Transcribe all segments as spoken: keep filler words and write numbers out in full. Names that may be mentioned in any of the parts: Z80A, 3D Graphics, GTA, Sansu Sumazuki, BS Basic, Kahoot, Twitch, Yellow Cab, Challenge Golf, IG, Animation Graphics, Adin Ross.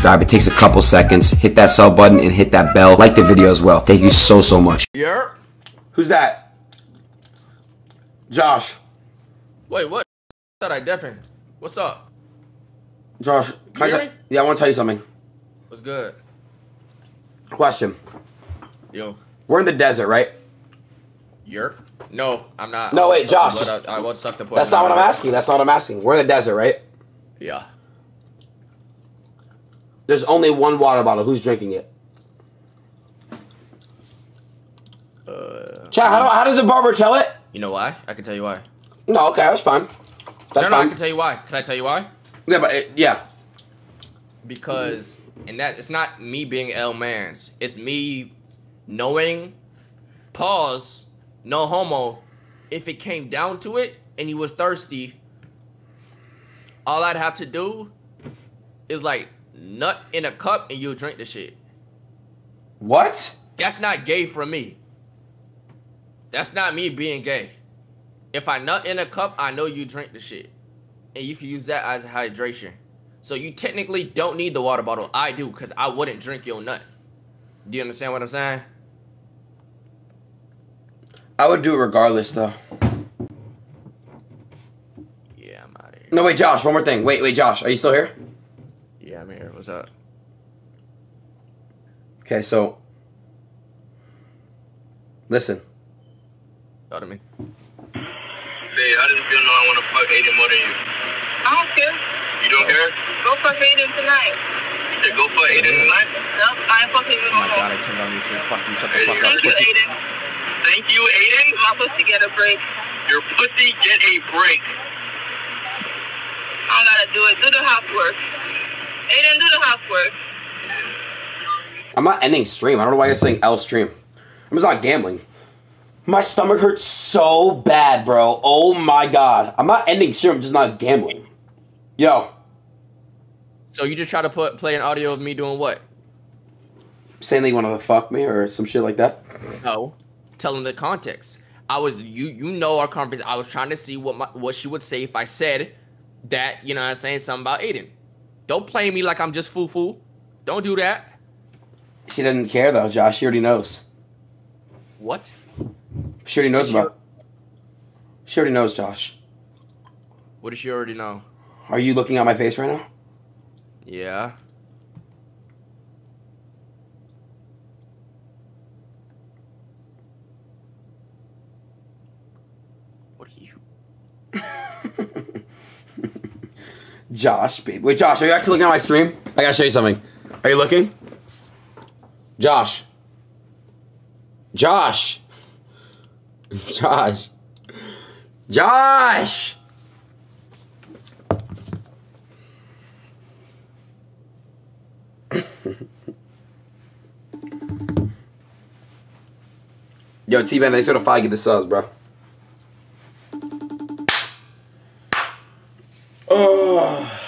subscribe. It takes a couple seconds. Hit that sub button and hit that bell. Like the video as well. Thank you so, so much. Yeah. Who's that? Josh. Wait, what? That I deafened. What's up? Josh, can I yeah, I want to tell you something. What's good? Question. Yo. We're in the desert, right? You're? No, I'm not. No, wait, Josh. Just, I, I won't suck the blood. That's not what I'm asking. That's not what I'm asking. We're in the desert, right? Yeah. There's only one water bottle. Who's drinking it? Uh, Chad, how, do, how does the barber tell it? You know why? I can tell you why. No, okay, that's fine. That's no, no, fine. I can tell you why. Can I tell you why? Yeah, but it, yeah. Because, and that it's not me being L Mans. It's me knowing, pause, no homo. If it came down to it and you was thirsty, all I'd have to do is like nut in a cup and you'll drink the shit. What? That's not gay for me. That's not me being gay. If I nut in a cup, I know you drink the shit. And you can use that as hydration. So you technically don't need the water bottle. I do, because I wouldn't drink your nut. Do you understand what I'm saying? I would do it regardless, though. Yeah, I'm out of here. No, wait, Josh, one more thing. Wait, wait, Josh, are you still here? Yeah, I'm here. What's up? Okay, so... Listen. Talk to me. I just feel no I want to fuck Adin more than you. I don't care. You don't care? Go fuck Adin tonight. You said go fuck Adin tonight? No, I ain't fucking Adin. Oh my god, I turned on your shit. Fuck you, shut the fuck up. Thank you, Adin. Thank you, Adin. My pussy get a break. Your pussy get a break. I gotta do it. Do the housework. Adin, do the housework. I'm not ending stream. I don't know why you're saying L stream. I'm just not gambling. My stomach hurts so bad, bro. Oh my god. I'm not ending stream, I'm just not gambling. Yo. So you just try to put play an audio of me doing what? Saying they want to fuck me or some shit like that? No. Tell them the context. I was you you know our conference. I was trying to see what my what she would say if I said that, you know what I'm saying, something about Adin. Don't play me like I'm just foo-foo. Don't do that. She doesn't care though, Josh. She already knows. What? She already knows she, about it. She already knows, Josh. What does she already know? Are you looking at my face right now? Yeah. What are you? Josh, babe. Wait, Josh, are you actually looking at my stream? I gotta show you something. Are you looking? Josh. Josh. Josh. Josh! Yo, T-Man, thanks for the five. Get the subs, bro. Oh.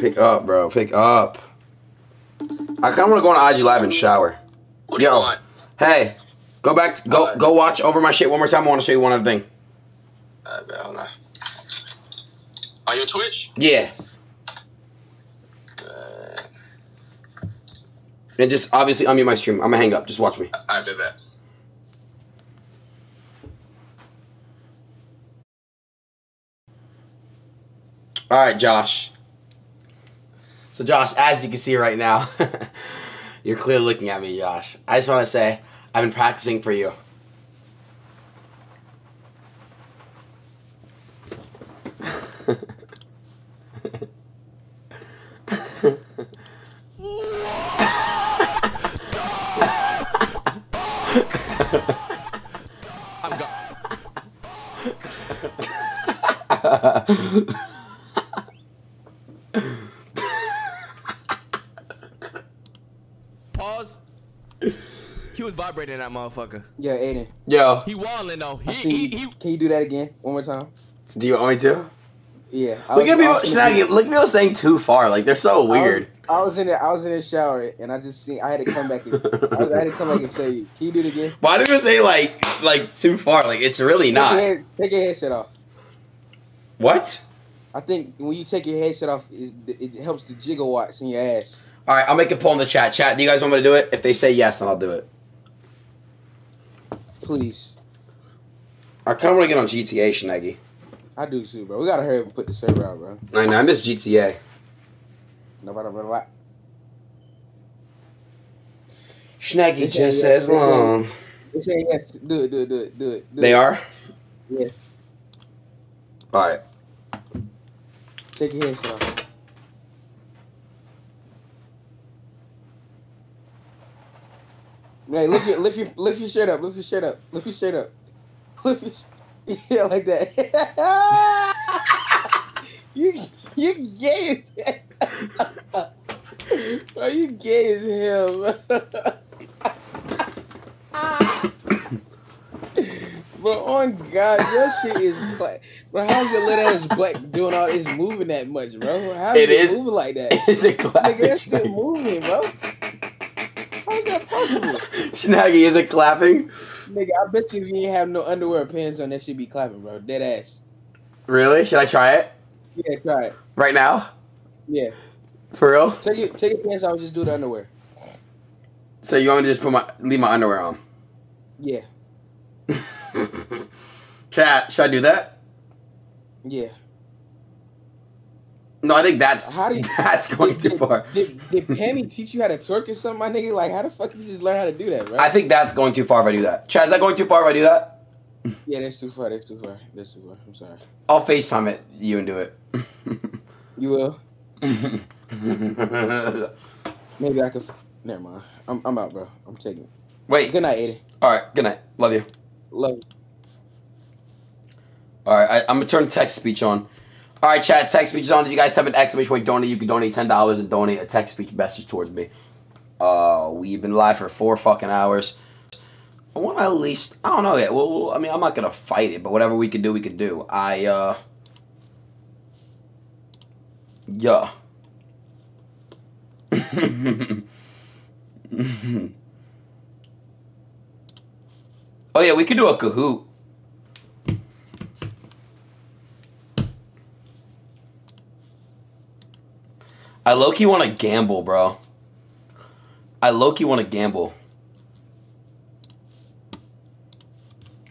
Pick up, bro. Pick up. I kind of want to go on I G Live and shower. What do you want? Hey. Go back, to, go, uh, go watch over my shit one more time. I want to show you one other thing. I don't know. On your Twitch? Yeah. Uh, and just obviously unmute my stream. I'm gonna hang up. Just watch me. I did that. All right, Josh. So, Josh, as you can see right now, you're clearly looking at me, Josh. I just want to say. I've been practicing for you. I'm gone. Vibrating that motherfucker. Yeah, Adin. Yo. He wildin' though. He, he, he, Can you do that again? One more time? Do you want me to? Yeah. I look at people snagging. Look at people saying too far. Like, they're so weird. I was, I was in the I was in the shower and I just seen I had to come back and I, was, I had to come back and tell you. Can you do it again? Why do you say like like too far? Like it's really take not. Your head, take your headset off. What? I think when you take your headset off, it, it helps the gigawatts in your ass. All right, I'll make a poll in the chat. Chat, do you guys want me to do it? If they say yes, then I'll do it. Please. I kind of want to get on G T A, Shinegi. I do too, bro. We gotta hurry up and put the server out, bro. I know. I miss G T A. Nobody, blah, blah. Shinegi just yes, says long. They say yes. Do it, do it, do it, do it. Do they it. Are? Yes. All right. Take your hands off. Hey, lift your, lift your, lift your shirt up. Lift your shirt up. Lift your shirt up. Lift your shirt. Yeah, like that. you, you gay as hell. Bro, you gay as hell, bro. Bro, on God, your shit is cla bro, how's your little ass butt doing all this moving that much, bro? How's it, it is, moving like that? It's a clapping. Nigga, that shit moving, bro. How's that possible? Shinagi, is it clapping? Nigga, I bet you if you ain't have no underwear or pants on, that shit be clapping, bro. Dead ass. Really? Should I try it? Yeah, try it. Right now? Yeah. For real? Take your, take your pants off, just do the underwear. So you want me to just put my, leave my underwear on? Yeah. Chat, should I do that? Yeah. No, I think that's how do you, that's going did, too far. Did, did, did Pammy teach you how to twerk or something, my nigga? Like, how the fuck did you just learn how to do that, right? I think that's going too far if I do that. Chat, is that going too far if I do that? Yeah, that's too far. That's too far. That's too far. I'm sorry. I'll FaceTime it, you and do it. You will? Maybe I could. Never mind. I'm, I'm out, bro. I'm taking it. Wait. Good night, Adin. All right. Good night. Love you. Love you. All right. I, I'm going to turn text speech on. All right, chat. Text speech is on. If you guys have an exclamation point donate, you can donate ten dollars and donate a text speech message towards me. Uh, we've been live for four fucking hours. I want to at least. I don't know yet. Well, well I mean, I'm not going to fight it, but whatever we can do, we can do. I, uh. Yeah. Oh yeah, we could do a Kahoot. I low-key want to gamble, bro. I low-key want to gamble.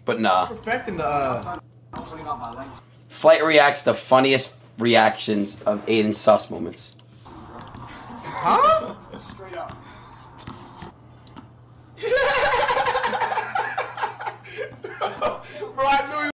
But nah. Perfecting the uh... Flight reacts the funniest reactions of Adin Sus moments. Huh? Straight up. Bro, bro, I knew he